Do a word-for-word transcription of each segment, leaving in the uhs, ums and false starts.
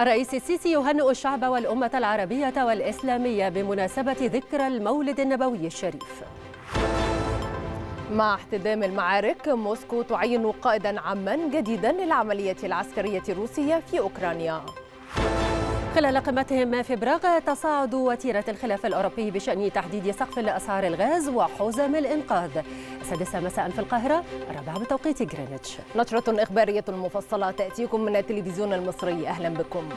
الرئيس السيسي يهنئ الشعب والأمة العربية والإسلامية بمناسبة ذكرى المولد النبوي الشريف. مع احتدام المعارك، موسكو تعين قائدا عاما جديدا للعملية العسكرية الروسية في أوكرانيا. خلال قمتهم في براغ، تصاعد وتيرة الخلاف الأوروبي بشأن تحديد سقف لأسعار الغاز وحزم الإنقاذ. السادسة مساء في القاهرة، الرابعة بتوقيت جرينتش. نشرة إخبارية مفصلة تأتيكم من التلفزيون المصري، أهلا بكم.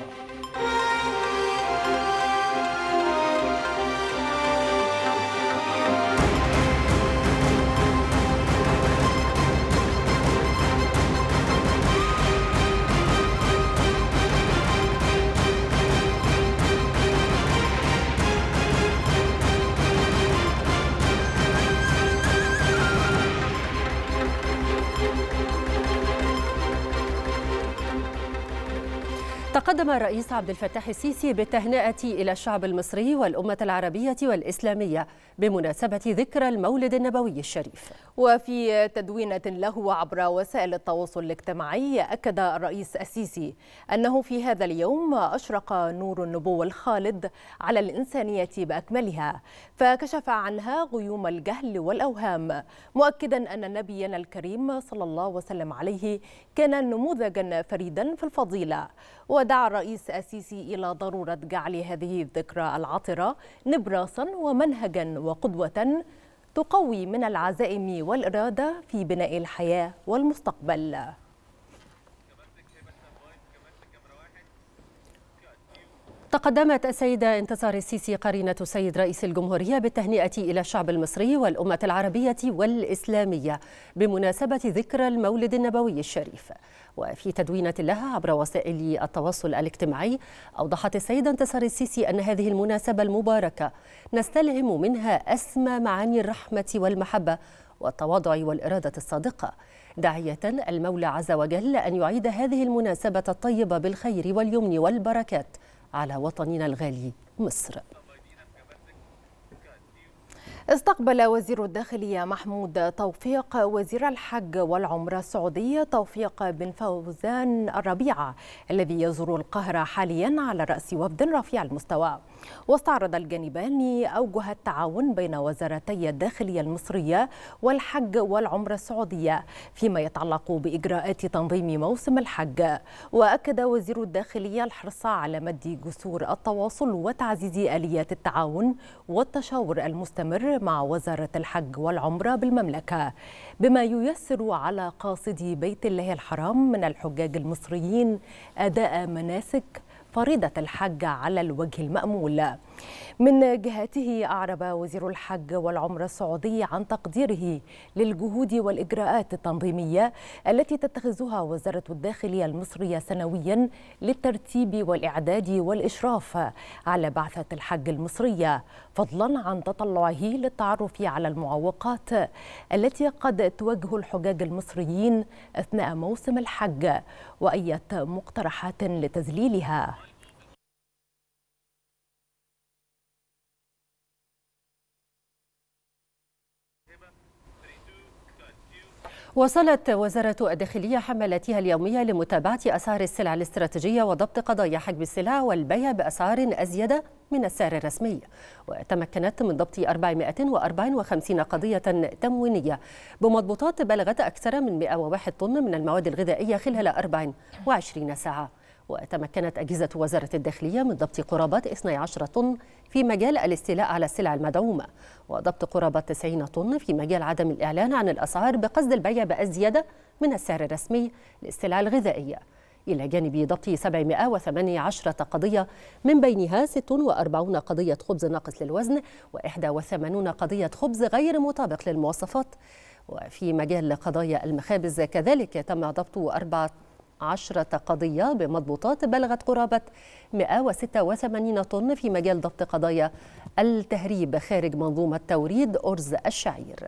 تقدم الرئيس عبد الفتاح السيسي بالتهنئة إلى الشعب المصري والأمة العربية والإسلامية بمناسبة ذكرى المولد النبوي الشريف. وفي تدوينة له عبر وسائل التواصل الاجتماعي، أكد الرئيس السيسي أنه في هذا اليوم أشرق نور النبوة الخالد على الإنسانية بأكملها، فكشف عنها غيوم الجهل والأوهام، مؤكدا أن نبينا الكريم صلى الله وسلم عليه كان نموذجا فريدا في الفضيلة. ودعا الرئيس السيسي إلى ضرورة جعل هذه الذكرى العطرة نبراسا ومنهجا وقدوة تقوي من العزائم والإرادة في بناء الحياة والمستقبل. تقدمت السيدة انتصار السيسي قرينة السيد رئيس الجمهورية بالتهنئة إلى الشعب المصري والأمة العربية والإسلامية بمناسبة ذكرى المولد النبوي الشريف. وفي تدوينة لها عبر وسائل التواصل الاجتماعي، أوضحت السيدة انتصار السيسي أن هذه المناسبة المباركة نستلهم منها أسمى معاني الرحمة والمحبة والتواضع والإرادة الصادقة، داعية المولى عز وجل أن يعيد هذه المناسبة الطيبة بالخير واليمن والبركات على وطننا الغالي مصر. استقبل وزير الداخلية محمود توفيق وزير الحج والعمرة السعودية توفيق بن فوزان الربيعة الذي يزور القاهرة حاليا على رأس وفد رفيع المستوى. واستعرض الجانبان أوجه التعاون بين وزارتي الداخلية المصرية والحج والعمرة السعودية فيما يتعلق بإجراءات تنظيم موسم الحج. وأكد وزير الداخلية الحرص على مد جسور التواصل وتعزيز آليات التعاون والتشاور المستمر مع وزارة الحج والعمرة بالمملكة بما ييسر على قاصدي بيت الله الحرام من الحجاج المصريين أداء مناسك فريضة الحج على الوجه المأمول. من جهته، أعرب وزير الحج والعمرة السعودي عن تقديره للجهود والإجراءات التنظيمية التي تتخذها وزارة الداخلية المصرية سنويا للترتيب والإعداد والإشراف على بعثة الحج المصرية، فضلا عن تطلعه للتعرف على المعوقات التي قد تواجه الحجاج المصريين أثناء موسم الحج وأية مقترحات لتذليلها. وصلت وزارة الداخلية حملاتها اليومية لمتابعة أسعار السلع الاستراتيجية وضبط قضايا حجب السلع والبيع بأسعار أزيد من السعر الرسمي. وتمكنت من ضبط أربعمائة وأربعة وخمسين قضية تموينية بمضبوطات بلغت أكثر من مائة وواحد طن من المواد الغذائية خلال أربع وعشرين ساعة. وتمكنت أجهزة وزارة الداخلية من ضبط قرابة اثني عشر طن في مجال الاستيلاء على السلع المدعومة، وضبط قرابة تسعين طن في مجال عدم الإعلان عن الأسعار بقصد البيع بأزيد من السعر الرسمي للسلع الغذائية، إلى جانب ضبط سبعمائة وثمانية عشر قضية من بينها ست وأربعين قضية خبز ناقص للوزن وإحدى وثمانين قضية خبز غير مطابق للمواصفات. وفي مجال قضايا المخابز كذلك تم ضبط أربعة عشرة قضية بمضبوطات بلغت قرابة مائة وستة وثمانين طن في مجال ضبط قضايا التهريب خارج منظومة توريد أرز الشعير.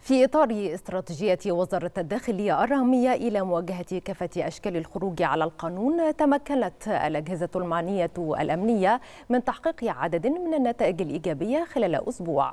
في إطار استراتيجية وزارة الداخلية الرامية إلى مواجهة كافة أشكال الخروج على القانون، تمكنت الأجهزة المعنية الأمنية من تحقيق عدد من النتائج الإيجابية خلال أسبوع.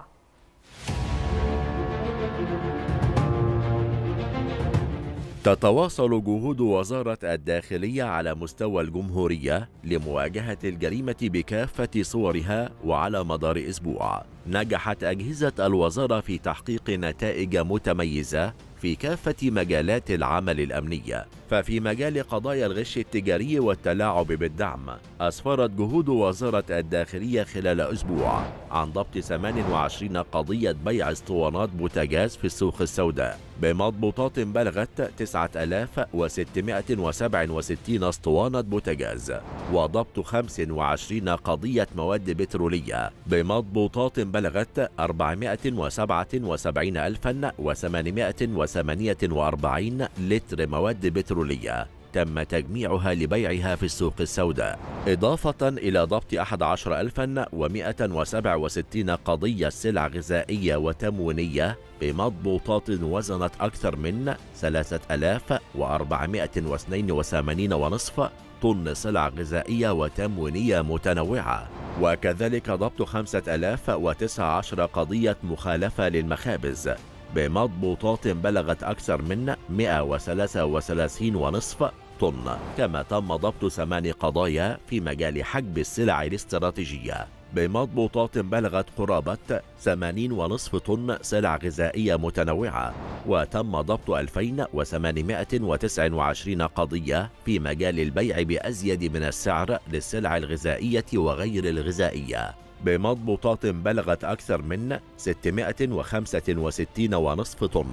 تتواصل جهود وزارة الداخلية على مستوى الجمهورية لمواجهة الجريمة بكافة صورها وعلى مدار أسبوع. نجحت أجهزة الوزارة في تحقيق نتائج متميزة في كافة مجالات العمل الأمنية، ففي مجال قضايا الغش التجاري والتلاعب بالدعم أسفرت جهود وزارة الداخلية خلال أسبوع عن ضبط ثمانية وعشرين قضية بيع اسطوانات بوتاجاز في السوق السوداء بمضبوطات بلغت تسعة آلاف وستمائة وسبعة وستين اسطوانة بوتاجاز، وضبط خمسة وعشرين قضية مواد بترولية بمضبوطات بلغت أربعمائة وسبعة وسبعين ألفا وثمانمائة وثمانية وأربعين لتر مواد بترولية تم تجميعها لبيعها في السوق السوداء، إضافة إلى ضبط أحد عشر ألفا ومائة وسبعة وستين قضية سلع غذائية وتموينية بمضبوطات وزنت أكثر من ثلاثة آلاف وأربعمائة واثنين وثمانين ونصف طن سلع غذائية وتموينية متنوعة، وكذلك ضبط خمسة آلاف وتسعة عشر قضية مخالفة للمخابز بمضبوطات بلغت أكثر من مائة وثلاثة وثلاثين ونصف طن، كما تم ضبط ثمان قضايا في مجال حجب السلع الاستراتيجية بمضبوطات بلغت قرابة ثمانين ونصف طن سلع غذائية متنوعة، وتم ضبط ألفين وثمانمائة وتسعة وعشرين قضية في مجال البيع بأزيد من السعر للسلع الغذائية وغير الغذائية بمضبوطات بلغت أكثر من ستمائة وخمسة وستين ونصف طن،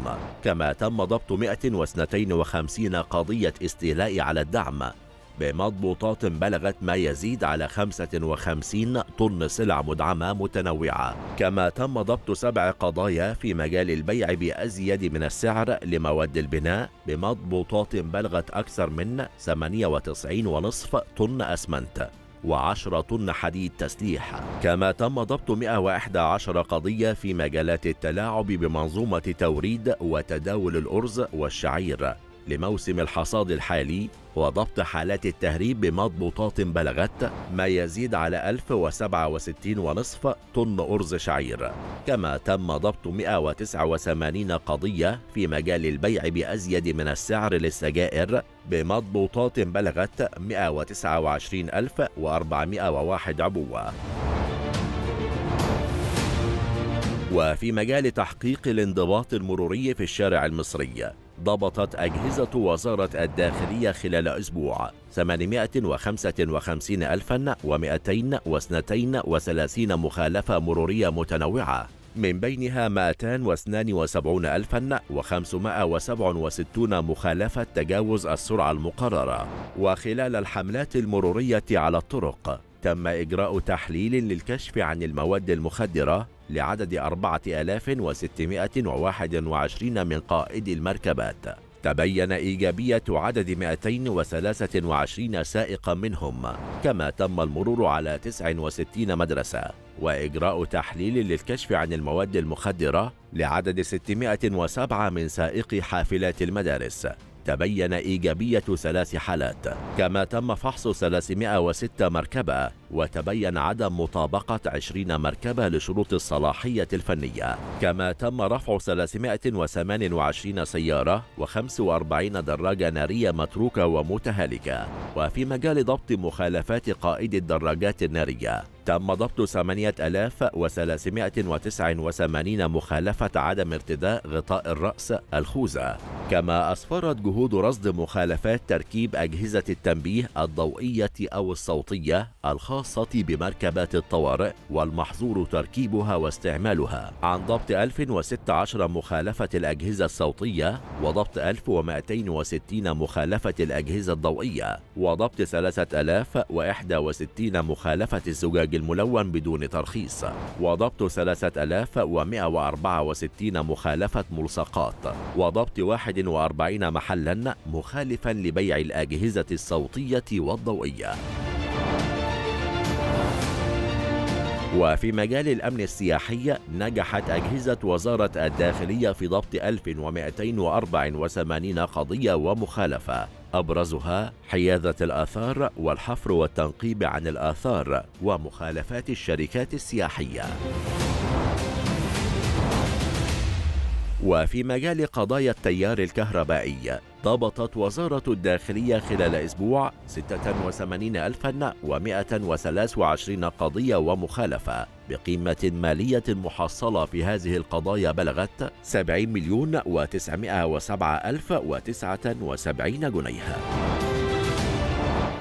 كما تم ضبط مائة واثنين وخمسين قضية استيلاء على الدعم بمضبوطات بلغت ما يزيد على خمسة وخمسين طن سلع مدعمة متنوعة، كما تم ضبط سبع قضايا في مجال البيع بأزيد من السعر لمواد البناء بمضبوطات بلغت أكثر من ثمانية وتسعين ونصف طن أسمنت وعشرة طن حديد تسليح، كما تم ضبط مائة وإحدى عشرة قضية في مجالات التلاعب بمنظومة توريد وتداول الأرز والشعير لموسم الحصاد الحالي، وضبط حالات التهريب بمضبوطات بلغت ما يزيد على ألف وسبعة وستين ونصف طن أرز شعير، كما تم ضبط مائة وتسعة وثمانين قضية في مجال البيع بأزيد من السعر للسجائر بمضبوطات بلغت مائة وتسعة وعشرين ألفا وأربعمائة وواحد عبوة. وفي مجال تحقيق الانضباط المروري في الشارع المصري ضبطت أجهزة وزارة الداخلية خلال أسبوع ثمانمائة وخمسة وخمسين ألفا ومائتين واثنين وثلاثين مخالفة مرورية متنوعة، من بينها مائتين واثنين وسبعين ألفا وخمسمائة وسبعة وستين مخالفة تجاوز السرعة المقررة. وخلال الحملات المرورية على الطرق تم إجراء تحليل للكشف عن المواد المخدرة لعدد أربعة آلاف وستمائة وواحد وعشرين من قائدي المركبات، تبين إيجابية عدد مائتين وثلاثة وعشرين سائقا منهم، كما تم المرور على تسعة وستين مدرسة، وإجراء تحليل للكشف عن المواد المخدرة لعدد ستمائة وسبعة من سائقي حافلات المدارس، تبين إيجابية ثلاث حالات، كما تم فحص ثلاثمائة وستة مركبة، وتبين عدم مطابقة عشرين مركبة لشروط الصلاحية الفنية، كما تم رفع ثلاثمائة وثمانية وعشرين سيارة وخمسة وأربعين دراجة نارية متروكة ومتهالكة. وفي مجال ضبط مخالفات قائد الدراجات النارية تم ضبط ثمانية آلاف وثلاثمائة وتسعة وثمانين مخالفة عدم ارتداء غطاء الرأس الخوذة، كما أسفرت جهود رصد مخالفات تركيب أجهزة التنبيه الضوئية أو الصوتية الخاصة بمركبات الطوارئ والمحظور تركيبها واستعمالها عن ضبط ألف وستة عشر مخالفة الأجهزة الصوتية، وضبط ألف ومائتين وستين مخالفة الأجهزة الضوئية، وضبط ثلاثة آلاف وواحد وستين مخالفة الزجاج الملون بدون ترخيص، وضبط ثلاثة آلاف ومائة وأربعة وستين مخالفة ملصقات، وضبط واحد وأربعين محلا مخالفا لبيع الأجهزة الصوتية والضوئية. وفي مجال الأمن السياحي نجحت أجهزة وزارة الداخلية في ضبط ألف ومائتين وأربعة وثمانين قضية ومخالفة، أبرزها حيازة الآثار والحفر والتنقيب عن الآثار ومخالفات الشركات السياحية. وفي مجال قضايا التيار الكهربائي ضبطت وزارة الداخلية خلال أسبوع ستة وثمانين ألفا ومئة وثلاثة وعشرين قضية ومخالفة بقيمة مالية محصلة في هذه القضايا بلغت سبعين مليون وتسعمئة وسبعة آلاف وتسعة وسبعين جنيه.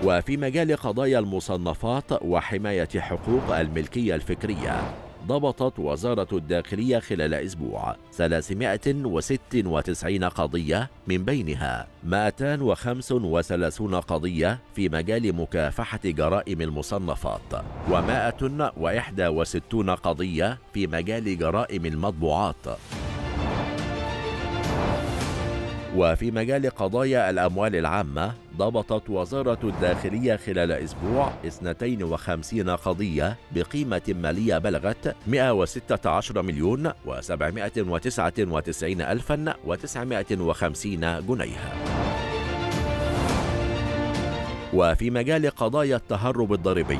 وفي مجال قضايا المصنفات وحماية حقوق الملكية الفكرية ضبطت وزارة الداخلية خلال أسبوع ثلاثمئة وستة وتسعين قضية، من بينها مئتين وخمسة وثلاثين قضية في مجال مكافحة جرائم المصنفات، ومئة وواحد وستين قضية في مجال جرائم المطبوعات. وفي مجال قضايا الأموال العامة ضبطت وزارة الداخلية خلال أسبوع اثنتين وخمسين قضية بقيمة مالية بلغت مئة وستة عشر مليون وسبعمئة وتسعة وتسعين ألفا وتسعمئة وخمسين جنيه. وفي مجال قضايا التهرب الضريبي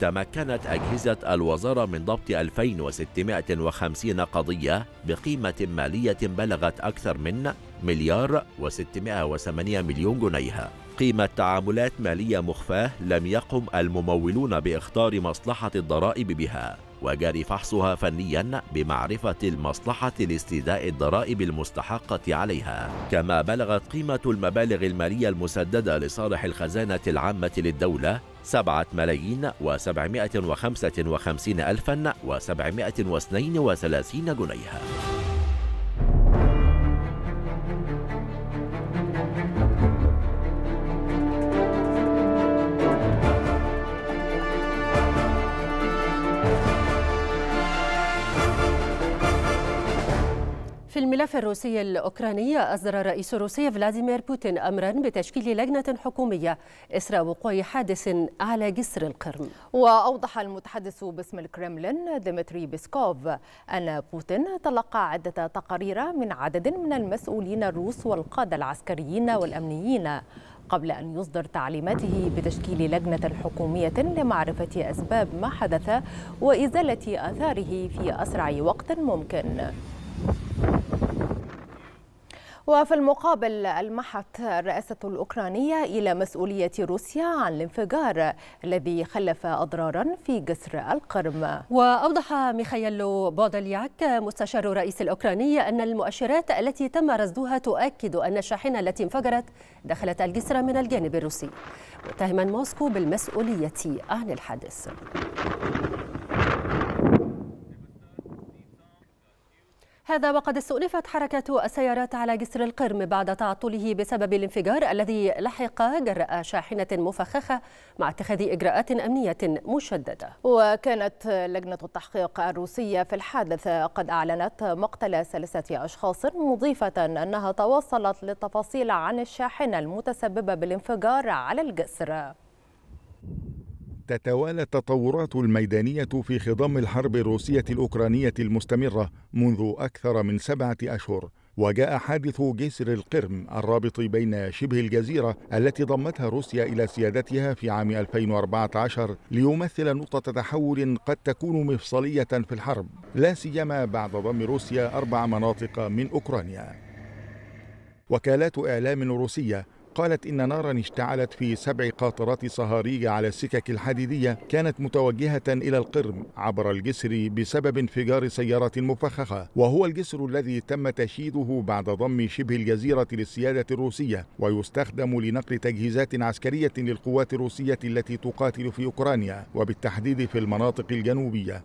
تمكنت أجهزة الوزارة من ضبط ألفين وستمئة وخمسين قضية بقيمة مالية بلغت أكثر من مليار وستمئة وثمانية مليون جنيه قيمة تعاملات مالية مخفاة لم يقم الممولون بإختار مصلحة الضرائب بها وجري فحصها فنيا بمعرفة المصلحة لاستيداء الضرائب المستحقة عليها، كما بلغت قيمة المبالغ المالية المسددة لصالح الخزانة العامة للدولة سبعة ملايين وسبعمائة وخمسة وخمسين ألفا وسبعمائة واثنين وثلاثين جنيه. في الملف الروسي الأوكراني أصدر الرئيس الروسي فلاديمير بوتين أمرا بتشكيل لجنة حكومية إثر وقوع حادث على جسر القرم. وأوضح المتحدث باسم الكرملين ديمتري بيسكوف أن بوتين تلقى عدة تقارير من عدد من المسؤولين الروس والقادة العسكريين والأمنيين قبل أن يصدر تعليماته بتشكيل لجنة حكومية لمعرفة أسباب ما حدث وإزالة آثاره في أسرع وقت ممكن. وفي المقابل ألمحت الرئاسة الأوكرانية إلى مسؤولية روسيا عن الانفجار الذي خلف أضرارا في جسر القرم. وأوضح ميخايلو بودولياك مستشار الرئيس الأوكراني أن المؤشرات التي تم رصدها تؤكد أن الشاحنة التي انفجرت دخلت الجسر من الجانب الروسي، متهما موسكو بالمسؤولية عن الحادث. هذا وقد استؤنفت حركة السيارات على جسر القرم بعد تعطله بسبب الانفجار الذي لحق جراء شاحنة مفخخة مع اتخاذ إجراءات أمنية مشددة. وكانت لجنة التحقيق الروسية في الحادث قد أعلنت مقتل ثلاثة أشخاص، مضيفة أنها توصلت للتفاصيل عن الشاحنة المتسببة بالانفجار على الجسر. تتوالى التطورات الميدانية في خضم الحرب الروسية الأوكرانية المستمرة منذ أكثر من سبعة أشهر، وجاء حادث جسر القرم الرابط بين شبه الجزيرة التي ضمتها روسيا إلى سيادتها في عام ألفين وأربعة عشر ليمثل نقطة تحول قد تكون مفصلية في الحرب، لا سيما بعد ضم روسيا أربع مناطق من أوكرانيا. وكالات إعلام روسية قالت إن ناراً اشتعلت في سبع قاطرات صهاريج على السكك الحديدية كانت متوجهة إلى القرم عبر الجسر بسبب انفجار سيارة مفخخة، وهو الجسر الذي تم تشييده بعد ضم شبه الجزيرة للسيادة الروسية، ويستخدم لنقل تجهيزات عسكرية للقوات الروسية التي تقاتل في أوكرانيا وبالتحديد في المناطق الجنوبية.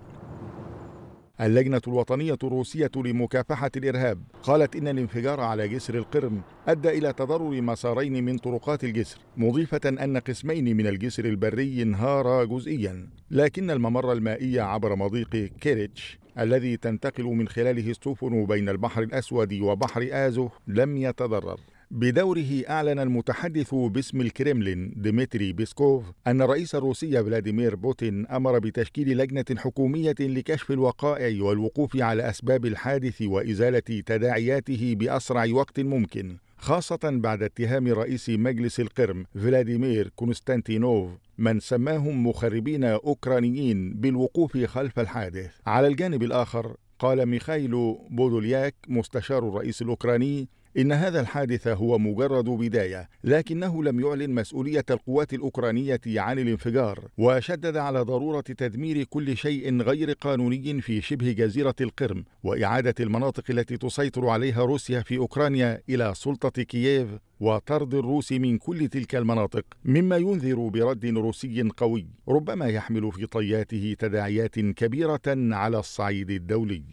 اللجنة الوطنية الروسية لمكافحة الإرهاب قالت إن الانفجار على جسر القرم أدى إلى تضرر مسارين من طرقات الجسر، مضيفة أن قسمين من الجسر البري انهارا جزئيا، لكن الممر المائي عبر مضيق كيريتش الذي تنتقل من خلاله السفن بين البحر الأسود وبحر آزوف لم يتضرر. بدوره أعلن المتحدث باسم الكرملين ديمتري بيسكوف أن الرئيس الروسي فلاديمير بوتين أمر بتشكيل لجنة حكومية لكشف الوقائع والوقوف على أسباب الحادث وإزالة تداعياته بأسرع وقت ممكن، خاصة بعد اتهام رئيس مجلس القرم فلاديمير كونستانتينوف من سماهم مخربين أوكرانيين بالوقوف خلف الحادث. على الجانب الآخر قال ميخايلو بودولياك مستشار الرئيس الأوكراني إن هذا الحادث هو مجرد بداية، لكنه لم يعلن مسؤولية القوات الأوكرانية عن الانفجار، وشدد على ضرورة تدمير كل شيء غير قانوني في شبه جزيرة القرم وإعادة المناطق التي تسيطر عليها روسيا في أوكرانيا إلى سلطة كييف وطرد الروس من كل تلك المناطق، مما ينذر برد روسي قوي ربما يحمل في طياته تداعيات كبيرة على الصعيد الدولي.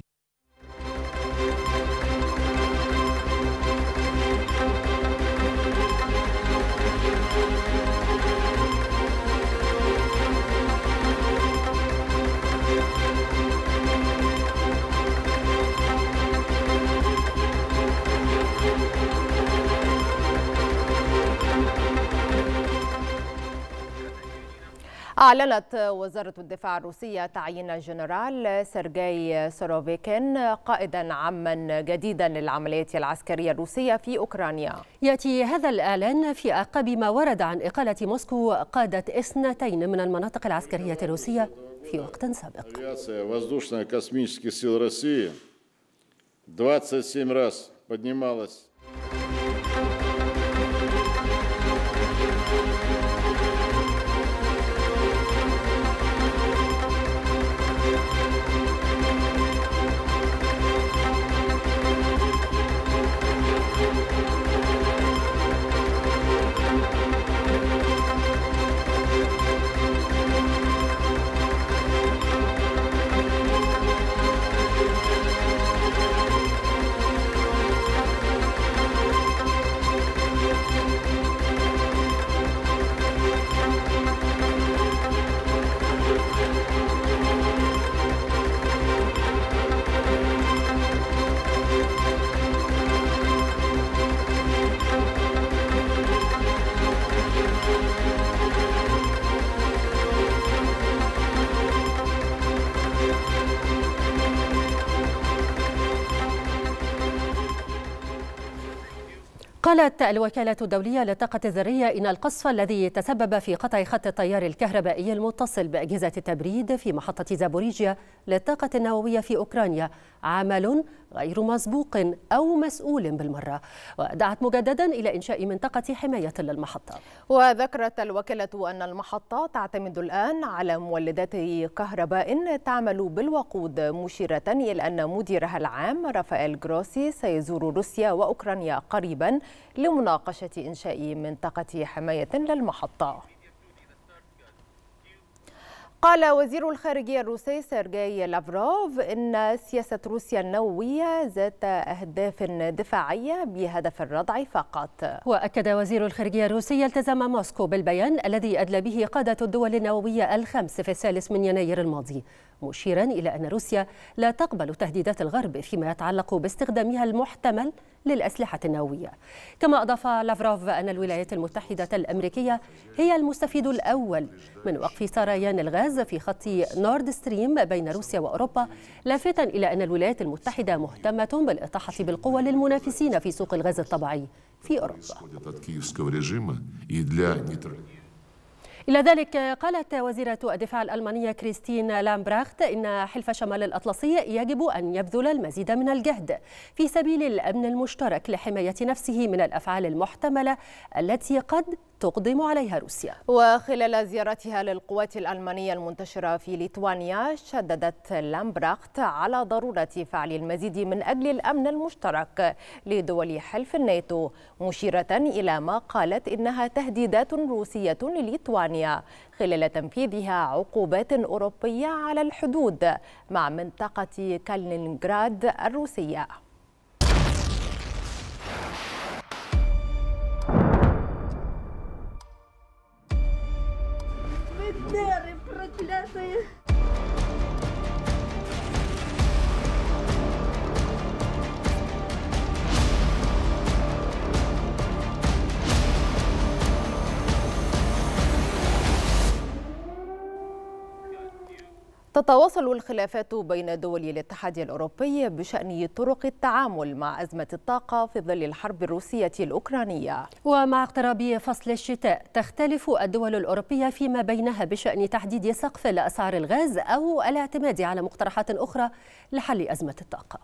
أعلنت وزارة الدفاع الروسية تعيين الجنرال سيرغاي سوروفيكن قائدا عاما جديدا للعملية العسكرية الروسية في أوكرانيا. يأتي هذا الإعلان في أعقاب ما ورد عن إقالة موسكو قادة اثنتين من المناطق العسكرية الروسية في وقت سابق. قالت الوكالة الدولية للطاقة الذرية إن القصف الذي تسبب في قطع خط التيار الكهربائي المتصل بأجهزة التبريد في محطة زابوريجيا للطاقة النووية في أوكرانيا عمل غير مسبوق أو مسؤول بالمرة، ودعت مجددا إلى إنشاء منطقة حماية للمحطة. وذكرت الوكالة أن المحطة تعتمد الآن على مولدات كهرباء تعمل بالوقود، مشيرة إلى أن مديرها العام رافائيل غروسي سيزور روسيا وأوكرانيا قريبا لمناقشة إنشاء منطقة حماية للمحطة. قال وزير الخارجية الروسي سيرجاي لافروف إن سياسة روسيا النووية ذات أهداف دفاعية بهدف الردع فقط. وأكد وزير الخارجية الروسي التزام موسكو بالبيان الذي أدلى به قادة الدول النووية الخمس في الثالث من يناير الماضي، مشيرا إلى أن روسيا لا تقبل تهديدات الغرب فيما يتعلق باستخدامها المحتمل للأسلحة النووية. كما أضاف لافروف أن الولايات المتحدة الأمريكية هي المستفيد الأول من وقف سريان الغاز في خط نورد ستريم بين روسيا وأوروبا، لافتا إلى أن الولايات المتحدة مهتمة بالإطاحة بالقوى للمنافسين في سوق الغاز الطبيعي في أوروبا. إلى ذلك قالت وزيرة الدفاع الألمانية كريستين لامبراخت إن حلف شمال الأطلسي يجب أن يبذل المزيد من الجهد في سبيل الأمن المشترك لحماية نفسه من الأفعال المحتملة التي قد تقدم عليها روسيا. وخلال زيارتها للقوات الألمانية المنتشرة في ليتوانيا شددت لامبراخت على ضرورة فعل المزيد من أجل الأمن المشترك لدول حلف الناتو، مشيرة إلى ما قالت إنها تهديدات روسية لليتوانيا خلال تنفيذها عقوبات أوروبية على الحدود مع منطقة كالينينغراد الروسية. تتواصل الخلافات بين دول الاتحاد الأوروبي بشأن طرق التعامل مع أزمة الطاقة في ظل الحرب الروسية الأوكرانية. ومع اقتراب فصل الشتاء تختلف الدول الأوروبية فيما بينها بشأن تحديد سقف لأسعار الغاز أو الاعتماد على مقترحات أخرى لحل أزمة الطاقة.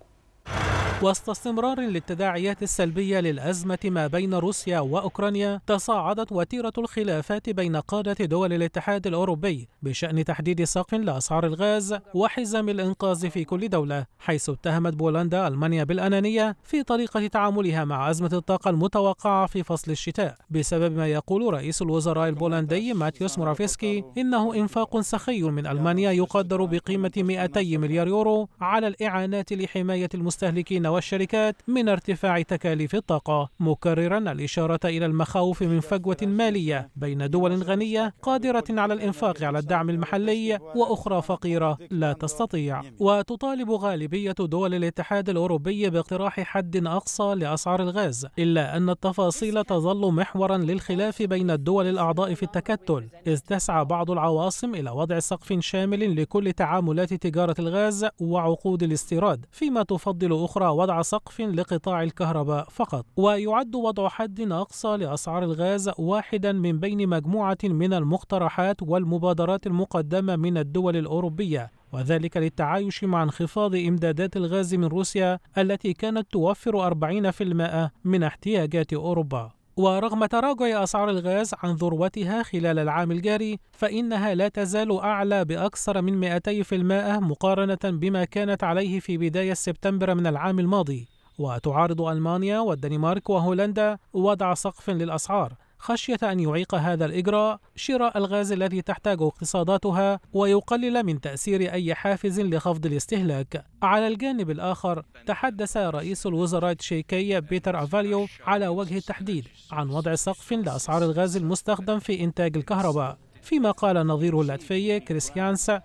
وسط استمرار للتداعيات السلبية للأزمة ما بين روسيا وأوكرانيا، تصاعدت وتيرة الخلافات بين قادة دول الاتحاد الأوروبي بشأن تحديد سقف لأسعار الغاز وحزم الإنقاذ في كل دولة، حيث اتهمت بولندا ألمانيا بالأنانية في طريقة تعاملها مع أزمة الطاقة المتوقعة في فصل الشتاء، بسبب ما يقول رئيس الوزراء البولندي ماتيوس مورافسكي إنه إنفاق سخي من ألمانيا يقدر بقيمة مئتي مليار يورو على الإعانات لحماية المستهلكين والشركات من ارتفاع تكاليف الطاقة، مكررا الإشارة إلى المخاوف من فجوة مالية بين دول غنية قادرة على الإنفاق على الدعم المحلي وأخرى فقيرة لا تستطيع. وتطالب غالبية دول الاتحاد الأوروبي باقتراح حد أقصى لأسعار الغاز، إلا أن التفاصيل تظل محورا للخلاف بين الدول الأعضاء في التكتل، إذ تسعى بعض العواصم إلى وضع سقف شامل لكل تعاملات تجارة الغاز وعقود الاستيراد، فيما تفضل أخرى وضع سقف لقطاع الكهرباء فقط. ويعد وضع حد أقصى لأسعار الغاز واحدا من بين مجموعة من المقترحات والمبادرات المقدمة من الدول الأوروبية، وذلك للتعايش مع انخفاض إمدادات الغاز من روسيا التي كانت توفر أربعين بالمئة من احتياجات أوروبا. ورغم تراجع أسعار الغاز عن ذروتها خلال العام الجاري، فإنها لا تزال أعلى بأكثر من مئتي بالمئة مقارنة بما كانت عليه في بداية سبتمبر من العام الماضي. وتعارض ألمانيا والدنمارك وهولندا وضع سقف للأسعار، خشية أن يعيق هذا الإجراء شراء الغاز الذي تحتاجه اقتصاداتها ويقلل من تأثير أي حافز لخفض الاستهلاك. على الجانب الآخر، تحدث رئيس الوزراء التشيكي بيتر أفاليو على وجه التحديد عن وضع سقف لأسعار الغاز المستخدم في إنتاج الكهرباء، فيما قال نظيره اللاتفي كريس يانسا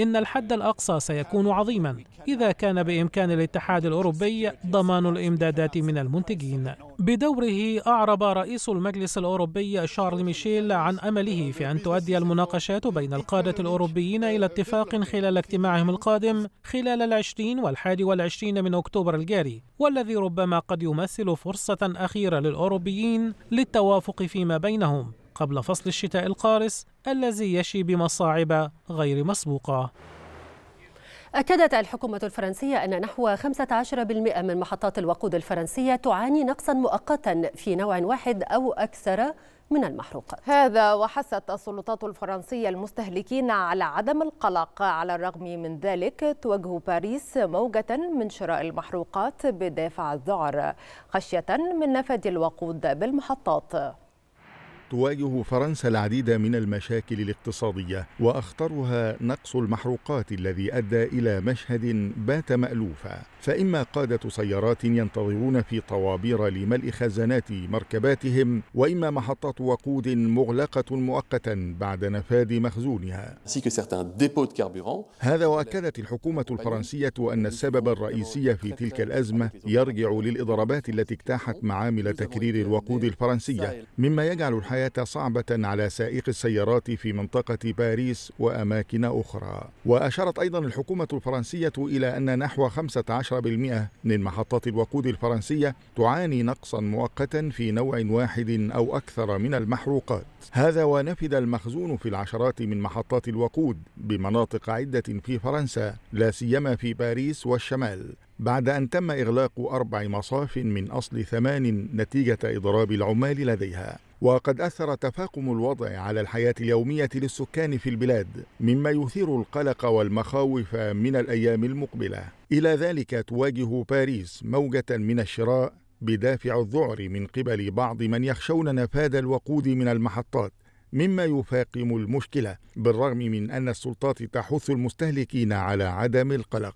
إن الحد الأقصى سيكون عظيما إذا كان بإمكان الاتحاد الأوروبي ضمان الإمدادات من المنتجين. بدوره أعرب رئيس المجلس الأوروبي شارل ميشيل عن أمله في أن تؤدي المناقشات بين القادة الأوروبيين إلى اتفاق خلال اجتماعهم القادم خلال العشرين والحادي والعشرين من أكتوبر الجاري، والذي ربما قد يمثل فرصة أخيرة للأوروبيين للتوافق فيما بينهم قبل فصل الشتاء القارس الذي يشي بمصاعب غير مسبوقة. أكدت الحكومة الفرنسية أن نحو خمسة عشر بالمئة من محطات الوقود الفرنسية تعاني نقصا مؤقتا في نوع واحد أو أكثر من المحروقات. هذا وحثت السلطات الفرنسية المستهلكين على عدم القلق. على الرغم من ذلك، توجه باريس موجة من شراء المحروقات بدافع الذعر خشية من نفد الوقود بالمحطات. تواجه فرنسا العديد من المشاكل الاقتصادية، وأخطرها نقص المحروقات الذي أدى إلى مشهد بات مألوفا، فإما قادة سيارات ينتظرون في طوابير لملء خزانات مركباتهم، وإما محطات وقود مغلقة مؤقتا بعد نفاذ مخزونها. هذا وأكدت الحكومة الفرنسية أن السبب الرئيسي في تلك الأزمة يرجع للإضرابات التي اجتاحت معامل تكرير الوقود الفرنسية، مما يجعل الحياة صعبة على سائق السيارات في منطقة باريس وأماكن أخرى. وأشارت أيضا الحكومة الفرنسية إلى أن نحو خمسة عشر بالمئة من محطات الوقود الفرنسية تعاني نقصا مؤقتا في نوع واحد أو أكثر من المحروقات. هذا ونفد المخزون في العشرات من محطات الوقود بمناطق عدة في فرنسا، لا سيما في باريس والشمال، بعد أن تم إغلاق أربع مصاف من أصل ثمان نتيجة إضراب العمال لديها. وقد أثر تفاقم الوضع على الحياة اليومية للسكان في البلاد، مما يثير القلق والمخاوف من الأيام المقبلة. إلى ذلك، تواجه باريس موجة من الشراء بدافع الذعر من قبل بعض من يخشون نفاذ الوقود من المحطات، مما يفاقم المشكلة، بالرغم من أن السلطات تحث المستهلكين على عدم القلق.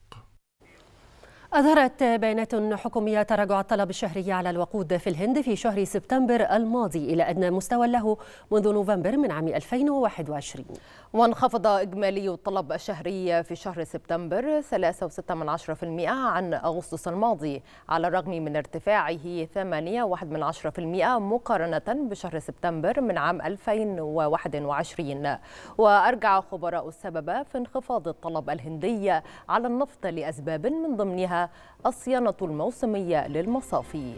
أظهرت بيانات حكومية تراجع الطلب الشهري على الوقود في الهند في شهر سبتمبر الماضي إلى أدنى مستوى له منذ نوفمبر من عام ألفين وواحد وعشرين. وانخفض إجمالي الطلب الشهري في شهر سبتمبر ثلاثة فاصلة ستة بالمئة عن أغسطس الماضي، على الرغم من ارتفاعه ثمانية فاصلة واحد بالمئة مقارنة بشهر سبتمبر من عام ألفين وواحد وعشرين. وأرجع خبراء السبب في انخفاض الطلب الهندي على النفط لأسباب من ضمنها الصيانة الموسمية للمصافي.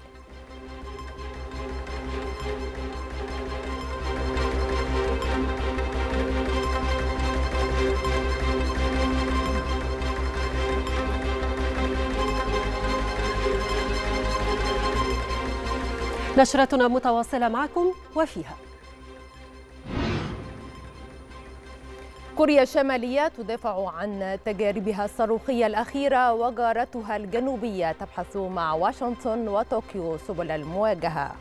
نشرتنا متواصلة معكم وفيها كوريا الشمالية تدافع عن تجاربها الصاروخية الأخيرة وجارتها الجنوبية تبحث مع واشنطن وطوكيو سبل المواجهة.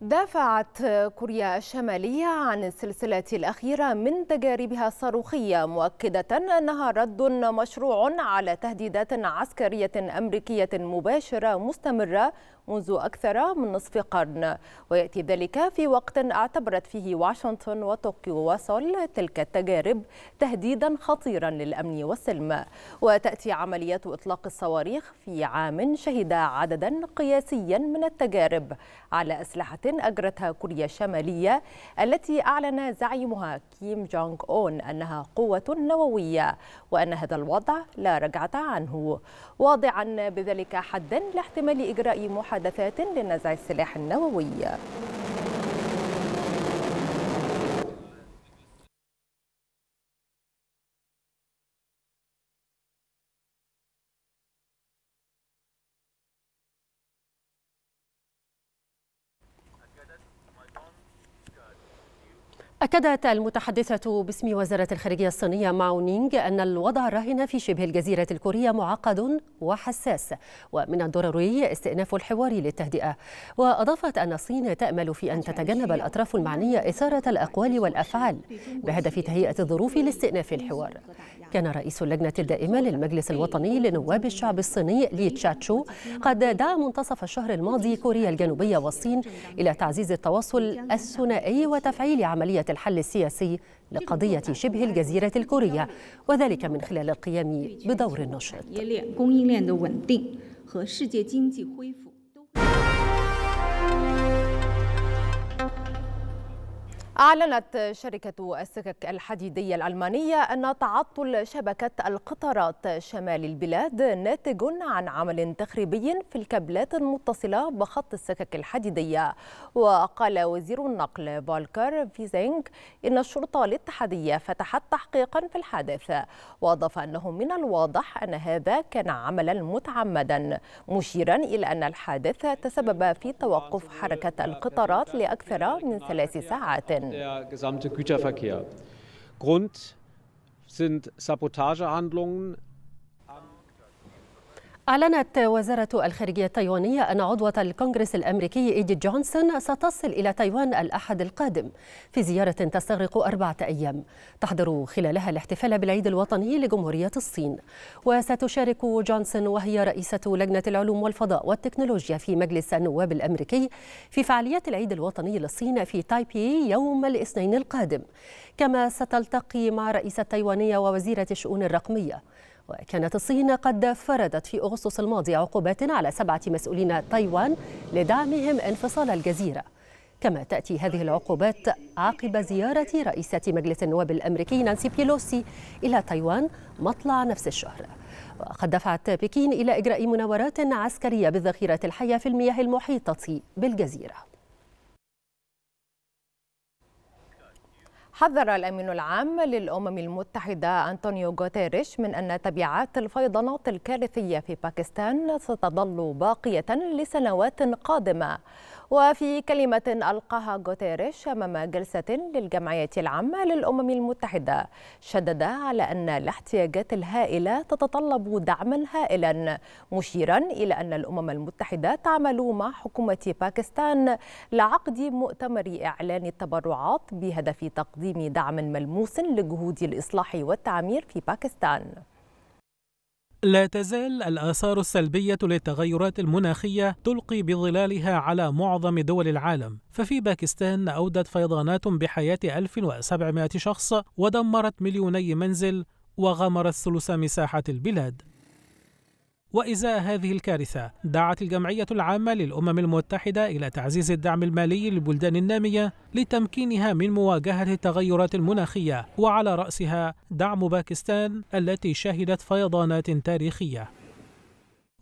دافعت كوريا الشمالية عن السلسلة الأخيرة من تجاربها الصاروخية، مؤكدة أنها رد مشروع على تهديدات عسكرية أمريكية مباشرة مستمرة منذ أكثر من نصف قرن، ويأتي ذلك في وقت اعتبرت فيه واشنطن وطوكيو وصل تلك التجارب تهديدا خطيرا للأمن والسلم. وتأتي عمليات إطلاق الصواريخ في عام شهد عددا قياسيا من التجارب على أسلحة أجرتها كوريا الشمالية التي أعلن زعيمها كيم جونج اون أنها قوة نووية، وأن هذا الوضع لا رجعة عنه، واضعا بذلك حدا لاحتمال إجراء محادثات محادثات لنزع السلاح النووي. أكدت المتحدثة باسم وزارة الخارجية الصينية ماونينغ أن الوضع الراهن في شبه الجزيرة الكورية معقد وحساس، ومن الضروري استئناف الحوار للتهدئة. وأضافت أن الصين تأمل في أن تتجنب الأطراف المعنية إثارة الأقوال والأفعال بهدف تهيئة الظروف لاستئناف الحوار. كان رئيس اللجنة الدائمة للمجلس الوطني لنواب الشعب الصيني لي تشا تشو قد دعا منتصف الشهر الماضي كوريا الجنوبية والصين إلى تعزيز التواصل الثنائي وتفعيل عملية الحل السياسي لقضية شبه الجزيرة الكورية، وذلك من خلال القيام بدور نشط. أعلنت شركة السكك الحديدية الألمانية أن تعطل شبكة القطارات شمال البلاد ناتج عن عمل تخريبي في الكابلات المتصلة بخط السكك الحديدية. وقال وزير النقل فالكر فيزينغ إن الشرطة الاتحادية فتحت تحقيقا في الحادث، وأضاف أنه من الواضح أن هذا كان عملا متعمدا، مشيرا إلى أن الحادث تسبب في توقف حركة القطارات لأكثر من ثلاث ساعات. Der gesamte Güterverkehr. Grund sind Sabotagehandlungen. أعلنت وزارة الخارجية التايوانية أن عضوة الكونغرس الأمريكي إيديت جونسون ستصل إلى تايوان الأحد القادم في زيارة تستغرق أربعة أيام تحضر خلالها الاحتفال بالعيد الوطني لجمهورية الصين. وستشارك جونسون وهي رئيسة لجنة العلوم والفضاء والتكنولوجيا في مجلس النواب الأمريكي في فعاليات العيد الوطني للصين في تايبي يوم الاثنين القادم، كما ستلتقي مع رئيسة تايوانية ووزيرة الشؤون الرقمية. وكانت الصين قد فرضت في أغسطس الماضي عقوبات على سبعة مسؤولين تايوان لدعمهم انفصال الجزيرة، كما تأتي هذه العقوبات عقب زيارة رئيسة مجلس النواب الأمريكي نانسي بيلوسي إلى تايوان مطلع نفس الشهر. وقد دفعت بكين إلى إجراء مناورات عسكرية بالذخيرة الحية في المياه المحيطة بالجزيرة. حذر الأمين العام للأمم المتحدة انطونيو غوتيريش من أن تبعات الفيضانات الكارثية في باكستان ستظل باقية لسنوات قادمة، وفي كلمة ألقاها غوتيريش أمام جلسة للجمعية العامة للأمم المتحدة، شدد على أن الاحتياجات الهائلة تتطلب دعما هائلا، مشيرا إلى أن الأمم المتحدة تعمل مع حكومة باكستان لعقد مؤتمر إعلان التبرعات بهدف تقديم دعم ملموس لجهود الإصلاح والتعمير في باكستان. لا تزال الآثار السلبية للتغيرات المناخية تلقي بظلالها على معظم دول العالم، ففي باكستان أودت فيضانات بحياة ألف وسبعمائة شخص ودمرت مليوني منزل وغمرت ثلث مساحة البلاد. وإزاء هذه الكارثة دعت الجمعية العامة للأمم المتحدة إلى تعزيز الدعم المالي للبلدان النامية لتمكينها من مواجهة التغيرات المناخية، وعلى رأسها دعم باكستان التي شهدت فيضانات تاريخية.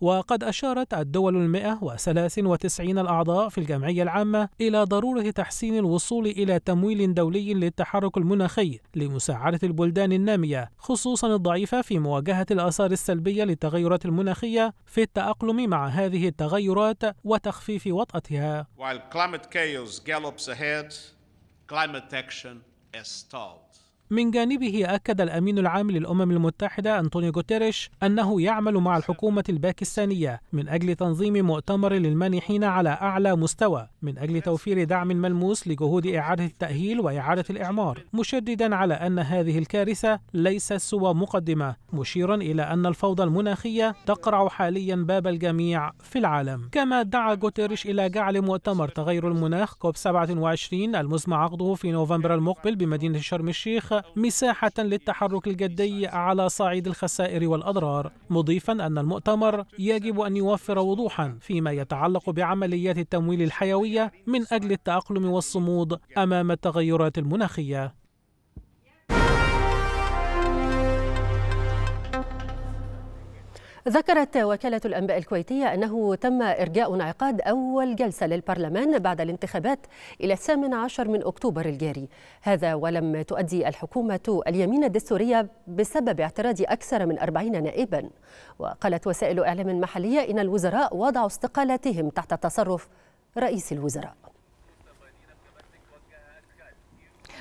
وقد أشارت الدول المئة وثلاث وتسعين الأعضاء في الجمعية العامة إلى ضرورة تحسين الوصول إلى تمويل دولي للتحرك المناخي لمساعدة البلدان النامية خصوصا الضعيفة في مواجهة الآثار السلبية للتغيرات المناخية في التأقلم مع هذه التغيرات وتخفيف وطأتها. من جانبه أكد الأمين العام للأمم المتحدة أنطونيو غوتيريش أنه يعمل مع الحكومة الباكستانية من أجل تنظيم مؤتمر للمانحين على أعلى مستوى من أجل توفير دعم ملموس لجهود إعادة التأهيل وإعادة الإعمار، مشددا على أن هذه الكارثة ليست سوى مقدمة، مشيرا إلى أن الفوضى المناخية تقرع حاليا باب الجميع في العالم. كما دعا غوتيريش إلى جعل مؤتمر تغير المناخ كوب سبعة وعشرين المزمع عقده في نوفمبر المقبل بمدينة شرم الشيخ مساحة للتحرك الجدي على صعيد الخسائر والأضرار، مضيفا أن المؤتمر يجب أن يوفر وضوحا فيما يتعلق بعمليات التمويل الحيوية من أجل التأقلم والصمود أمام التغيرات المناخية. ذكرت وكالة الأنباء الكويتية أنه تم إرجاء انعقاد أول جلسة للبرلمان بعد الانتخابات إلى الثامن عشر من أكتوبر الجاري، هذا ولم تؤدي الحكومة اليمين الدستورية بسبب اعتراض أكثر من أربعين نائبا. وقالت وسائل إعلام محلية إن الوزراء وضعوا استقالاتهم تحت تصرف رئيس الوزراء.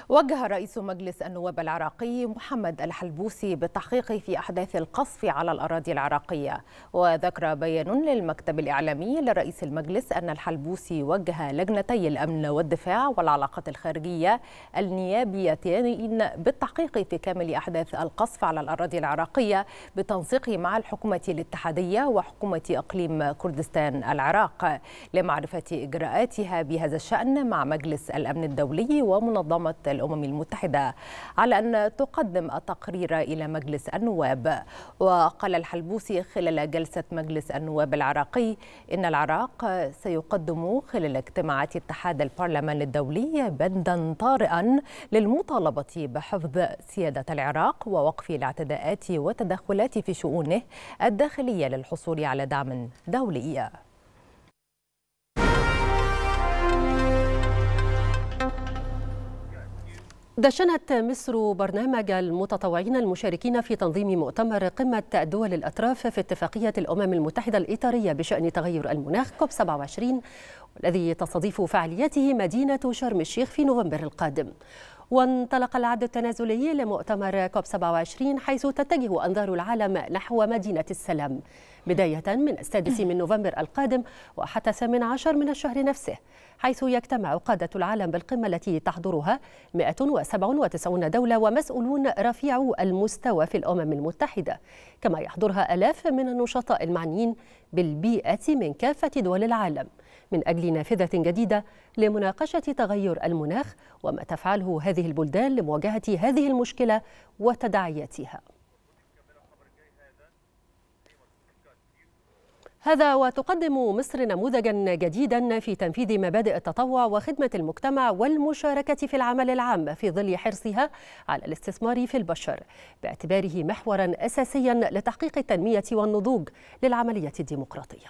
وجه رئيس مجلس النواب العراقي محمد الحلبوسي بالتحقيق في أحداث القصف على الأراضي العراقية، وذكر بيان للمكتب الإعلامي لرئيس المجلس أن الحلبوسي وجه لجنتي الأمن والدفاع والعلاقات الخارجية النيابيتين بالتحقيق في كامل أحداث القصف على الأراضي العراقية بالتنسيق مع الحكومة الاتحادية وحكومة إقليم كردستان العراق لمعرفة إجراءاتها بهذا الشأن مع مجلس الأمن الدولي ومنظمة الأمم المتحدة على أن تقدم التقرير إلى مجلس النواب. وقال الحلبوسي خلال جلسة مجلس النواب العراقي إن العراق سيقدم خلال اجتماعات اتحاد البرلمان الدولي بندا طارئا للمطالبة بحفظ سيادة العراق ووقف الاعتداءات والتدخلات في شؤونه الداخلية للحصول على دعم دولي. دشنت مصر برنامج المتطوعين المشاركين في تنظيم مؤتمر قمة دول الأطراف في اتفاقية الأمم المتحدة الإطارية بشأن تغير المناخ كوب سبعة وعشرين، والذي تستضيف فعاليته مدينة شرم الشيخ في نوفمبر القادم. وانطلق العد التنازلي لمؤتمر كوب سبعة وعشرين، حيث تتجه أنظار العالم نحو مدينة السلام بداية من السادس من نوفمبر القادم وحتى الثامن عشر من الشهر نفسه، حيث يجتمع قادة العالم بالقمة التي تحضرها مئة وسبعة وتسعين دولة ومسؤولون رفيع المستوى في الأمم المتحدة، كما يحضرها آلاف من النشطاء المعنيين بالبيئة من كافة دول العالم من أجل نافذة جديدة لمناقشة تغير المناخ وما تفعله هذه البلدان لمواجهة هذه المشكلة وتداعياتها. هذا وتقدم مصر نموذجا جديدا في تنفيذ مبادئ التطوع وخدمة المجتمع والمشاركة في العمل العام في ظل حرصها على الاستثمار في البشر باعتباره محورا أساسيا لتحقيق التنمية والنضوج للعملية الديمقراطية.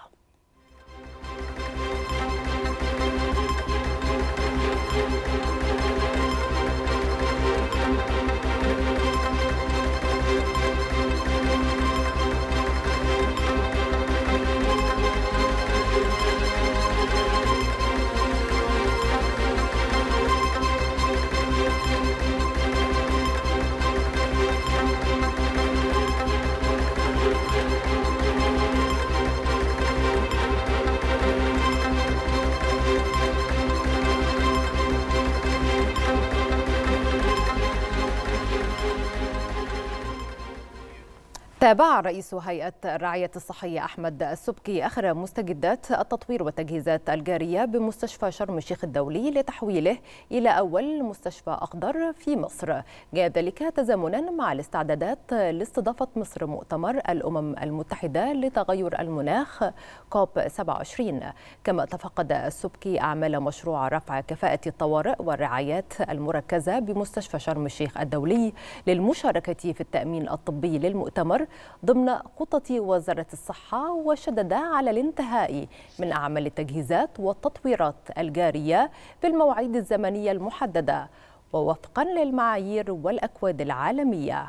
تابع رئيس هيئة الرعاية الصحية أحمد السبكي آخر مستجدات التطوير والتجهيزات الجارية بمستشفى شرم الشيخ الدولي لتحويله إلى أول مستشفى أخضر في مصر، جاء ذلك تزامنا مع الاستعدادات لاستضافة مصر مؤتمر الأمم المتحدة لتغير المناخ كوب سبعة وعشرين، كما تفقد السبكي أعمال مشروع رفع كفاءة الطوارئ والرعايات المركزة بمستشفى شرم الشيخ الدولي للمشاركة في التأمين الطبي للمؤتمر ضمن خطط وزارة الصحة، وشدد على الانتهاء من أعمال التجهيزات والتطويرات الجارية في المواعيد الزمنية المحددة ووفقا للمعايير والأكواد العالمية.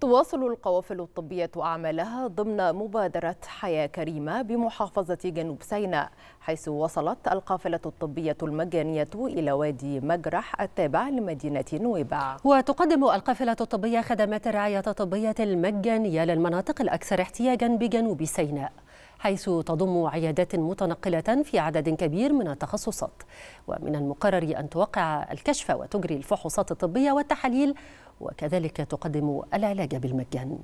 تواصل القوافل الطبية أعمالها ضمن مبادرة حياة كريمة بمحافظة جنوب سيناء، حيث وصلت القافلة الطبية المجانية إلى وادي مجرح التابع لمدينة نويبع. وتقدم القافلة الطبية خدمات الرعاية الطبية المجانية للمناطق الأكثر احتياجا بجنوب سيناء، حيث تضم عيادات متنقلة في عدد كبير من التخصصات، ومن المقرر أن توقع الكشف وتجري الفحوصات الطبية والتحاليل، وكذلك تقدم العلاج بالمجان.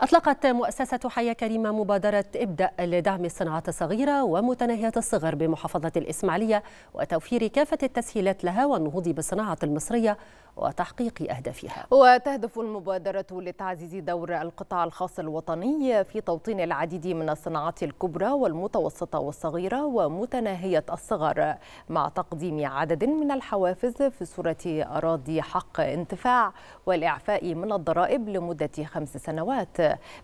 أطلقت مؤسسة حياة كريمة مبادرة ابدأ لدعم الصناعات الصغيرة ومتناهية الصغر بمحافظة الإسماعيلية وتوفير كافة التسهيلات لها والنهوض بالصناعة المصرية وتحقيق أهدافها. وتهدف المبادرة لتعزيز دور القطاع الخاص الوطني في توطين العديد من الصناعات الكبرى والمتوسطة والصغيرة ومتناهية الصغر، مع تقديم عدد من الحوافز في صورة أراضي حق انتفاع والإعفاء من الضرائب لمدة خمس سنوات،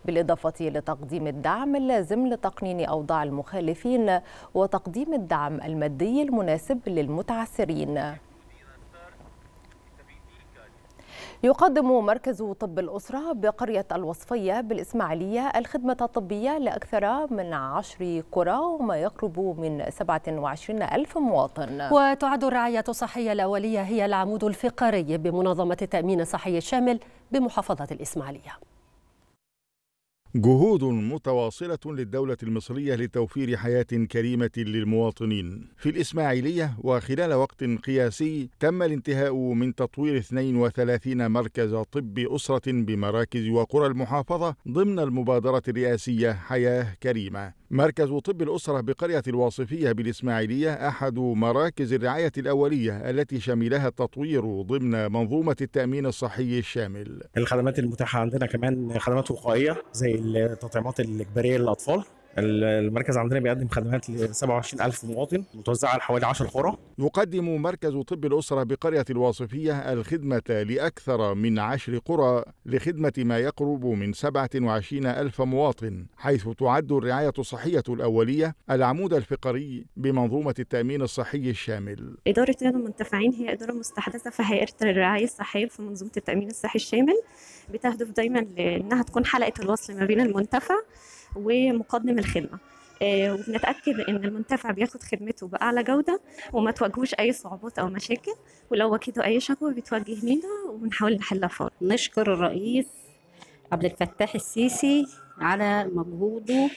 بالإضافة لتقديم الدعم اللازم لتقنين أوضاع المخالفين وتقديم الدعم المادي المناسب للمتعثرين. يقدم مركز طب الأسرة بقرية الوصفية بالإسماعيلية الخدمة الطبية لأكثر من عشر قرى وما يقرب من سبعة وعشرين ألف مواطن. وتعد الرعاية الصحية الأولية هي العمود الفقري بمنظمة التأمين الصحي الشامل بمحافظة الإسماعيلية. جهود متواصلة للدولة المصرية لتوفير حياة كريمة للمواطنين. في الإسماعيلية وخلال وقت قياسي تم الانتهاء من تطوير اثنين وثلاثين مركز طب أسرة بمراكز وقرى المحافظة ضمن المبادرة الرئاسية حياة كريمة. مركز طب الأسرة بقرية الواصفية بالإسماعيلية أحد مراكز الرعاية الأولية التي شملها التطوير ضمن منظومة التأمين الصحي الشامل. الخدمات المتاحة عندنا كمان خدمات وقائية زي التطعيمات الإجبارية للأطفال. المركز عندنا بيقدم خدمات ل سبعة وعشرين ألف مواطن متوزعة على حوالي عشر قرى. يقدم مركز طب الأسرة بقرية الواصفية الخدمة لأكثر من عشر قرى لخدمة ما يقرب من سبعة وعشرين ألف مواطن، حيث تعد الرعاية الصحية الأولية العمود الفقري بمنظومة التأمين الصحي الشامل. إدارة يد المنتفعين هي إدارة مستحدثة في هيئة الرعاية الصحية في منظومة التأمين الصحي الشامل، بتهدف دايما لأنها تكون حلقة الوصل ما بين المنتفع ومقدم الخدمه، آه وبنتاكد ان المنتفع بياخد خدمته باعلى جوده وما تواجهوش اي صعوبات او مشاكل، ولو واجهته اي شكوى بتوجه لينا وبنحاول نحلها فورا. نشكر الرئيس عبد الفتاح السيسي على مجهوده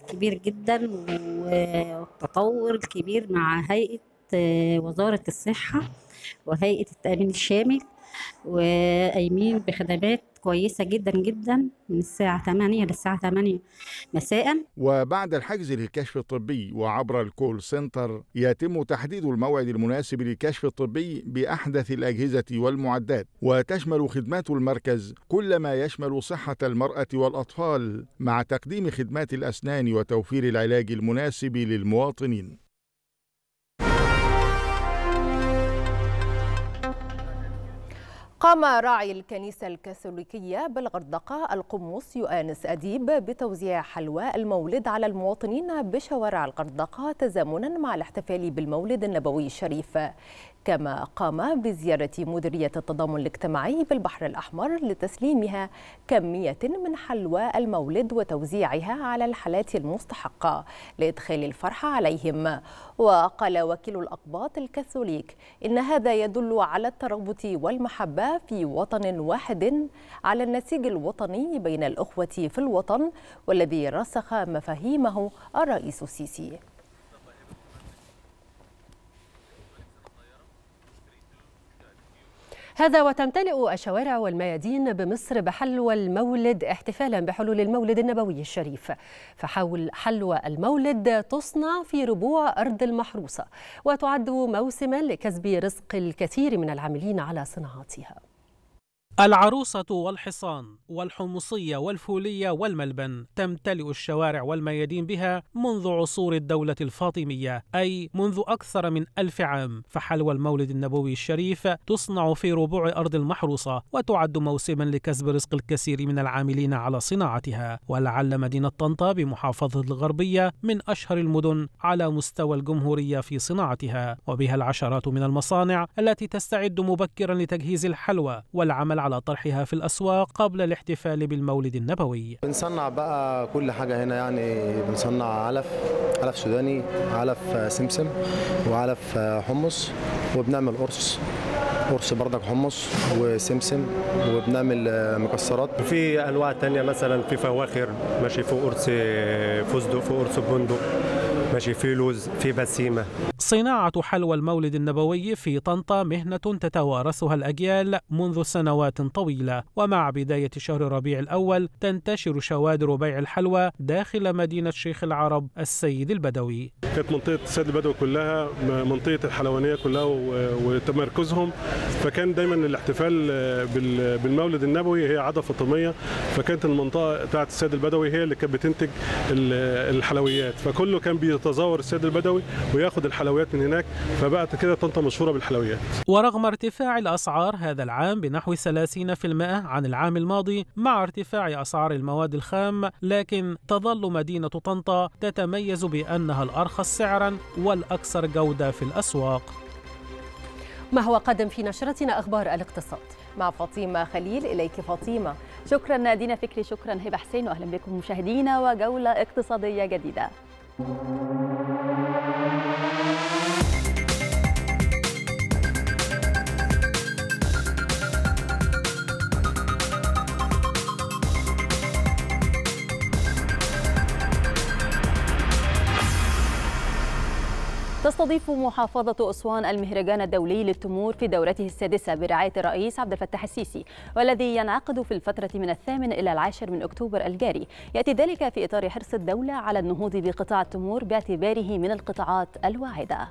الكبير جدا والتطور الكبير مع هيئه وزاره الصحه وهيئه التامين الشامل، وقايمين بخدمات كويسة جدا جدا من الساعة ثمانية للساعة ثمانية مساء. وبعد الحجز للكشف الطبي وعبر الكول سنتر يتم تحديد الموعد المناسب للكشف الطبي بأحدث الأجهزة والمعدات، وتشمل خدمات المركز كل ما يشمل صحة المرأة والأطفال مع تقديم خدمات الأسنان وتوفير العلاج المناسب للمواطنين. قام راعي الكنيسة الكاثوليكية بالغردقة القمص يوانس أديب بتوزيع حلوى المولد على المواطنين بشوارع الغردقة تزامنا مع الاحتفال بالمولد النبوي الشريف. كما قام بزيارة مديرية التضامن الاجتماعي بالبحر الأحمر لتسليمها كمية من حلوى المولد وتوزيعها على الحالات المستحقة لإدخال الفرحة عليهم. وقال وكيل الأقباط الكاثوليك إن هذا يدل على الترابط والمحبة في وطن واحد، على النسيج الوطني بين الأخوة في الوطن والذي رسخ مفاهيمه الرئيس السيسي. هذا وتمتلئ الشوارع والميادين بمصر بحلوى المولد احتفالا بحلول المولد النبوي الشريف. فحول حلوى المولد تصنع في ربوع أرض المحروسة، وتعد موسما لكسب رزق الكثير من العاملين على صناعاتها. العروسة والحصان والحمصية والفولية والملبن تمتلئ الشوارع والميادين بها منذ عصور الدولة الفاطمية، أي منذ أكثر من ألف عام. فحلوى المولد النبوي الشريف تصنع في ربوع أرض المحروسة، وتعد موسما لكسب رزق الكثير من العاملين على صناعتها. ولعل مدينة طنطا بمحافظة الغربية من أشهر المدن على مستوى الجمهورية في صناعتها، وبها العشرات من المصانع التي تستعد مبكرا لتجهيز الحلوى والعمل على طرحها في الأسواق قبل الاحتفال بالمولد النبوي. بنصنع بقى كل حاجة هنا، يعني بنصنع علف، علف سوداني، علف سمسم، وعلف حمص، وبنعمل قرص، قرص بردك حمص وسمسم، وبنعمل مكسرات. في أنواع تانية مثلا في فواخر ماشي، في قرص فستق، في قرص بندق ماشي، في لوز، في بسيمة. صناعة حلوى المولد النبوي في طنطا مهنة تتوارثها الأجيال منذ سنوات طويلة، ومع بداية شهر ربيع الأول تنتشر شوادر بيع الحلوى داخل مدينة شيخ العرب السيد البدوي. كانت منطقة السيد البدوي كلها منطقة الحلوانية كلها وتمركزهم، فكان دايما الاحتفال بالمولد النبوي هي عادة فاطمية، فكانت المنطقة بتاعت السيد البدوي هي اللي كانت بتنتج الحلويات، فكله كان بيتزور السيد البدوي وياخد الحلويات من هناك، فبقت كده طنطا مشهورة بالحلويات. ورغم ارتفاع الأسعار هذا العام بنحو ثلاثين بالمئة عن العام الماضي مع ارتفاع أسعار المواد الخام، لكن تظل مدينة طنطا تتميز بأنها الأرخص سعرا والأكثر جودة في الأسواق. ما هو قادم في نشرتنا أخبار الاقتصاد مع فاطمة خليل. إليك فاطمة. شكرا نادين فكري، شكرا هبة حسين، وأهلا بكم مشاهدينا وجولة اقتصادية جديدة. تستضيف محافظة أسوان المهرجان الدولي للتمور في دورته السادسة برعاية الرئيس عبد الفتاح السيسي، والذي ينعقد في الفترة من الثامن إلى العاشر من أكتوبر الجاري. يأتي ذلك في إطار حرص الدولة على النهوض بقطاع التمور باعتباره من القطاعات الواعدة.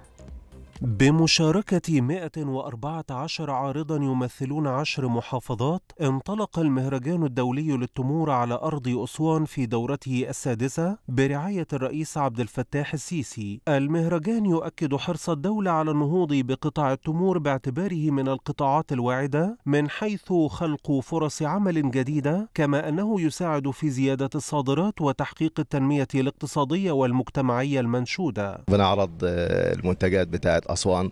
بمشاركة مئة وأربعة عشر عارضاً يمثلون عشر محافظات، انطلق المهرجان الدولي للتمور على أرض أسوان في دورته السادسة برعاية الرئيس عبد الفتاح السيسي. المهرجان يؤكد حرص الدولة على النهوض بقطاع التمور باعتباره من القطاعات الواعدة، من حيث خلق فرص عمل جديدة، كما أنه يساعد في زيادة الصادرات وتحقيق التنمية الاقتصادية والمجتمعية المنشودة. بنعرض المنتجات بتاعت أسوان،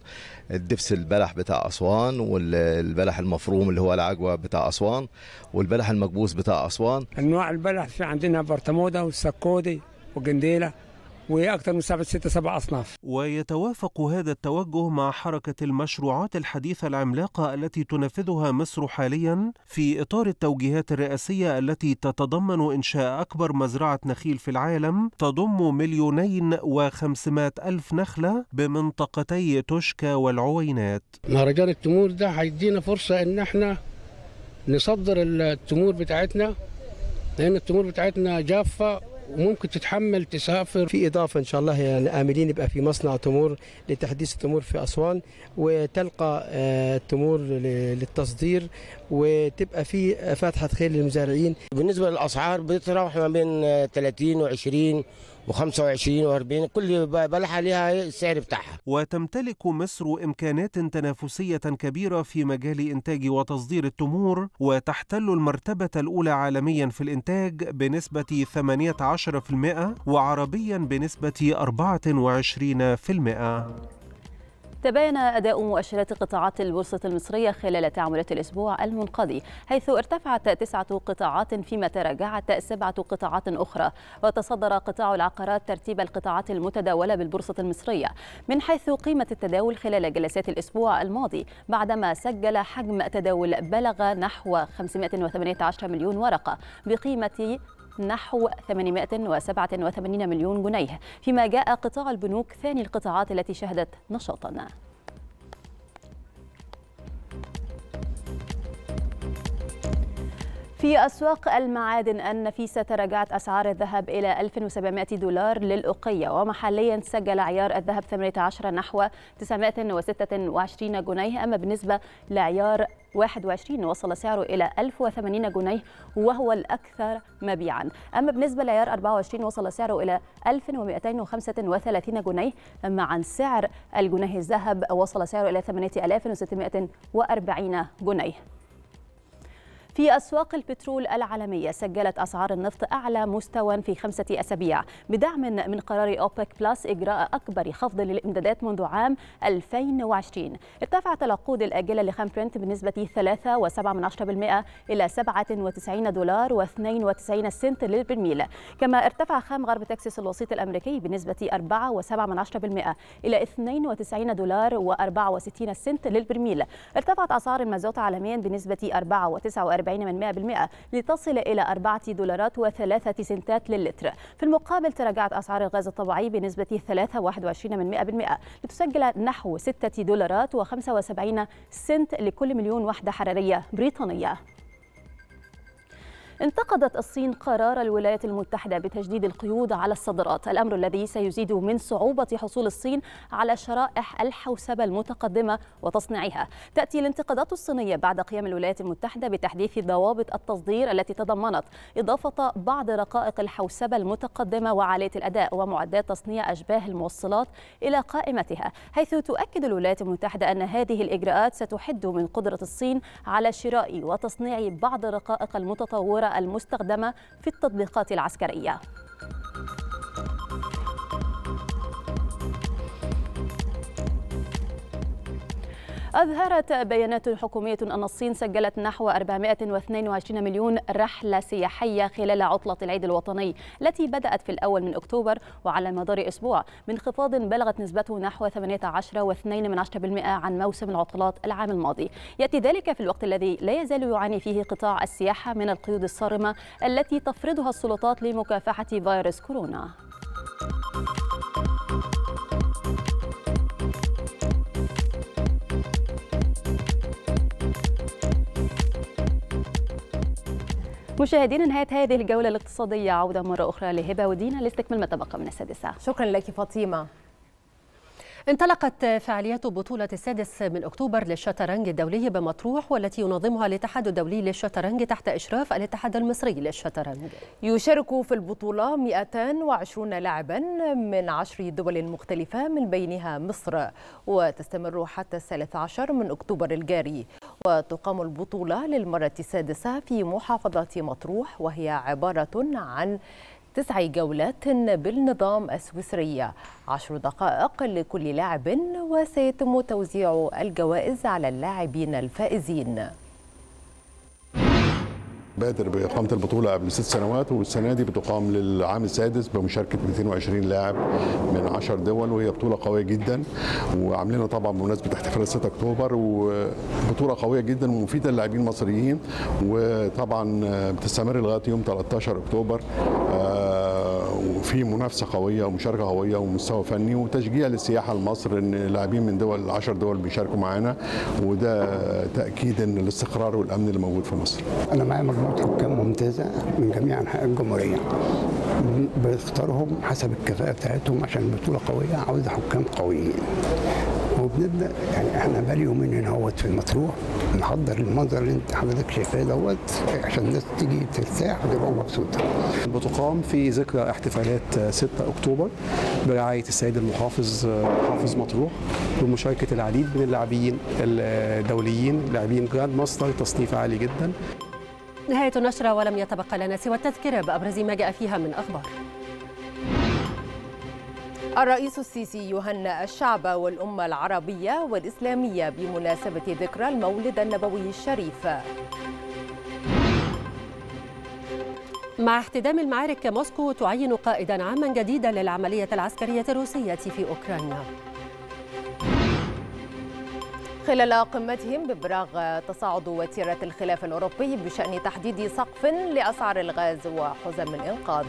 الدبس البلح بتاع أسوان، والبلح المفروم اللي هو العجوة بتاع أسوان، والبلح المكبوس بتاع أسوان. أنواع البلح في عندنا برطمودة والسكودي والجنديلة، وأكثر من سبعة ستة سبع أصناف. ويتوافق هذا التوجه مع حركة المشروعات الحديثة العملاقة التي تنفذها مصر حاليا في إطار التوجيهات الرئاسية التي تتضمن إنشاء أكبر مزرعة نخيل في العالم تضم مليونين وخمسمائة ألف نخلة بمنطقتي توشكا والعوينات. مهرجان التمور ده هيدينا فرصة إن احنا نصدر التمور بتاعتنا، لأن التمور بتاعتنا جافة وممكن تتحمل تسافر. في إضافة إن شاء الله يعني آملين يبقى في مصنع تمور لتحديث التمور في أسوان، وتلقى التمور للتصدير، وتبقى في فاتحة خير للمزارعين. بالنسبة للأسعار بتتراوح ما بين ثلاثين وعشرين وخمسة وعشرين وأربعين، كل بلحة لها السعر بتاعها. وتمتلك مصر إمكانات تنافسية كبيرة في مجال إنتاج وتصدير التمور، وتحتل المرتبة الأولى عالميا في الإنتاج بنسبة ثمانية عشر بالمئة وعربيا بنسبة أربعة وعشرين بالمئة. تباين أداء مؤشرات قطاعات البورصة المصرية خلال تعاملات الأسبوع المنقضي، حيث ارتفعت تسعة قطاعات فيما تراجعت سبعة قطاعات أخرى. وتصدر قطاع العقارات ترتيب القطاعات المتداولة بالبورصة المصرية من حيث قيمة التداول خلال جلسات الأسبوع الماضي، بعدما سجل حجم تداول بلغ نحو خمسمائة وثمانية عشر مليون ورقة بقيمة نحو ثمانمائة وسبعة وثمانين مليون جنيه، فيما جاء قطاع البنوك ثاني القطاعات التي شهدت نشاطا. في أسواق المعادن النفيسة تراجعت أسعار الذهب إلى ألف وسبعمائة دولار للأوقية، ومحليا سجل عيار الذهب ثمانية عشر نحو تسعمائة وستة وعشرين جنيه، أما بالنسبة لعيار واحد وعشرين وصل سعره إلى ألف وثمانين جنيه وهو الأكثر مبيعا، أما بالنسبة لعيار أربعة وعشرين وصل سعره إلى ألف ومائتين وخمسة وثلاثين جنيه، أما عن سعر الجنيه الذهب وصل سعره إلى ثمانية آلاف وستمائة وأربعين جنيه. في أسواق البترول العالمية سجلت أسعار النفط أعلى مستوى في خمسة أسابيع بدعم من قرار أوبك بلس إجراء أكبر خفض للإمدادات منذ عام ألفين وعشرين. ارتفعت العقود الآجلة لخام برنت بنسبة ثلاثة فاصلة سبعة بالمائة إلى سبعة وتسعين دولار واثنين وتسعين سنت للبرميل، كما ارتفع خام غرب تكساس الوسيط الأمريكي بنسبة أربعة فاصلة سبعة بالمائة إلى اثنين وتسعين دولار وأربعة وستين سنت للبرميل. ارتفعت أسعار المازوت عالميا بنسبة أربعة فاصلة تسعة وأربعين من مائة بالمئة لتصل إلى أربعة دولارات وثلاثة سنتات للتر. في المقابل تراجعت أسعار الغاز الطبيعي بنسبة ثلاثة فاصلة واحد وعشرين من مائة بالمئة لتسجل نحو ستة دولارات وخمسة وسبعين سنت لكل مليون وحدة حرارية بريطانية. انتقدت الصين قرار الولايات المتحدة بتجديد القيود على الصادرات، الأمر الذي سيزيد من صعوبة حصول الصين على شرائح الحوسبة المتقدمة وتصنيعها. تأتي الانتقادات الصينية بعد قيام الولايات المتحدة بتحديث ضوابط التصدير التي تضمنت إضافة بعض رقائق الحوسبة المتقدمة وعالية الأداء ومعدات تصنيع أشباه الموصلات إلى قائمتها، حيث تؤكد الولايات المتحدة أن هذه الإجراءات ستحد من قدرة الصين على شراء وتصنيع بعض الرقائق المتطورة المستخدمة في التطبيقات العسكرية. أظهرت بيانات حكومية أن الصين سجلت نحو أربعمائة واثنين وعشرين مليون رحلة سياحية خلال عطلة العيد الوطني التي بدأت في الأول من أكتوبر وعلى مدار أسبوع، بانخفاض بلغت نسبته نحو ثمانية عشر فاصلة اثنين بالمائة عن موسم العطلات العام الماضي. يأتي ذلك في الوقت الذي لا يزال يعاني فيه قطاع السياحة من القيود الصارمة التي تفرضها السلطات لمكافحة فيروس كورونا. مشاهدينا، نهاية هذه الجولة الاقتصادية، عودة مرة أخرى لهبة ودينا لاستكمال ما تبقى من السادسة. شكرا لك فاطمة. انطلقت فعاليات بطولة السادس من أكتوبر للشطرنج الدولي بمطروح، والتي ينظمها الاتحاد الدولي للشطرنج تحت إشراف الاتحاد المصري للشطرنج. يشارك في البطولة مائتين وعشرين لاعبا من عشر دول مختلفة من بينها مصر، وتستمر حتى الثالث عشر من أكتوبر الجاري. وتقام البطولة للمرة السادسة في محافظة مطروح، وهي عبارة عن تسع جولات بالنظام السويسري، عشر دقائق لكل لاعب، وسيتم توزيع الجوائز على اللاعبين الفائزين. بادر بإقامة البطولة قبل ست سنوات، والسنة دي بتقام للعام السادس بمشاركة مائتين وعشرين لاعب من عشر دول، وهي بطولة قوية جدا، وعاملينها طبعا بمناسبة احتفال ستة أكتوبر، وبطولة قوية جدا ومفيدة للاعبين المصريين، وطبعا بتستمر لغاية يوم ثلاثة عشر أكتوبر، وفي منافسة قوية ومشاركة قوية ومستوى فني وتشجيع للسياحة لمصر، إن لاعبين من دول عشر دول بيشاركوا معانا، وده تأكيد إن الاستقرار والأمن اللي موجود في مصر. أنا معايا حكام ممتازة من جميع أنحاء الجمهورية، بنختارهم حسب الكفاءة بتاعتهم عشان البطولة قوية، عاوزة حكام قويين. وبنبدأ يعني احنا بقالي يومين هنا اهوت في مطروح بنحضر المنظر اللي انت حضرتك شايفاه دوت عشان الناس تيجي ترتاح وتبقى مبسوطة. بتقام في ذكرى احتفالات ستة أكتوبر برعاية السيد المحافظ محافظ مطروح، بمشاركة العديد من اللاعبين الدوليين، لاعبين جراند ماستر تصنيف عالي جدا. نهاية النشرة ولم يتبقى لنا سوى التذكرة بأبرز ما جاء فيها من أخبار. الرئيس السيسي يهنئ الشعب والأمة العربية والإسلامية بمناسبة ذكرى المولد النبوي الشريف. مع احتدام المعارك موسكو تعين قائدا عاما جديدا للعملية العسكرية الروسية في أوكرانيا. خلال قمتهم ببراغ تصاعد وتيرة الخلاف الأوروبي بشأن تحديد سقف لأسعار الغاز وحزم الإنقاذ.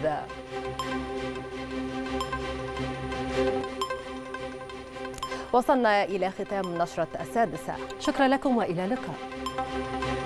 وصلنا إلى ختام نشرة السادسة، شكرا لكم وإلى اللقاء.